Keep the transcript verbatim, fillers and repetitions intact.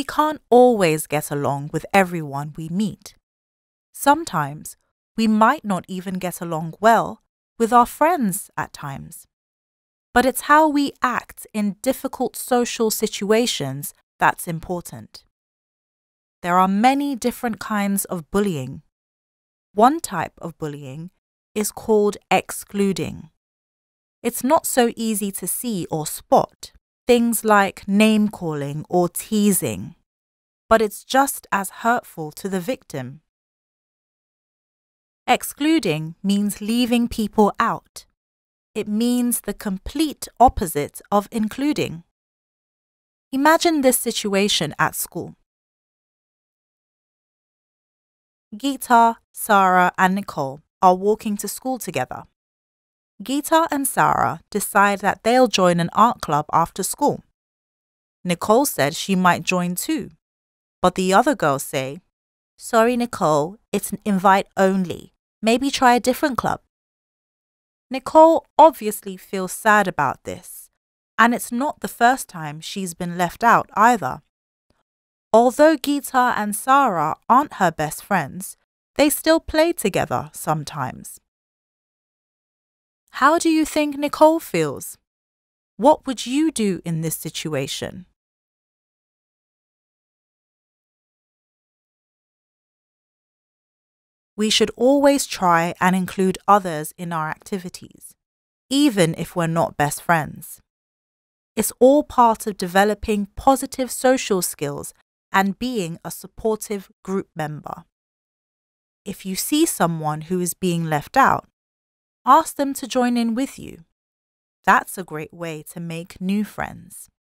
We can't always get along with everyone we meet. Sometimes, we might not even get along well with our friends at times. But it's how we act in difficult social situations that's important. There are many different kinds of bullying. One type of bullying is called excluding. It's not so easy to see or spot, things like name-calling or teasing, but it's just as hurtful to the victim. Excluding means leaving people out. It means the complete opposite of including. Imagine this situation at school. Geeta, Sarah, and Nicole are walking to school together. Geeta and Sarah decide that they'll join an art club after school. Nicole said she might join too, but the other girls say, "Sorry, Nicole, it's an invite only. Maybe try a different club." Nicole obviously feels sad about this, and it's not the first time she's been left out either. Although Geeta and Sarah aren't her best friends, they still play together sometimes. How do you think Nicole feels? What would you do in this situation? We should always try and include others in our activities, even if we're not best friends. It's all part of developing positive social skills and being a supportive group member. If you see someone who is being left out, ask them to join in with you. That's a great way to make new friends.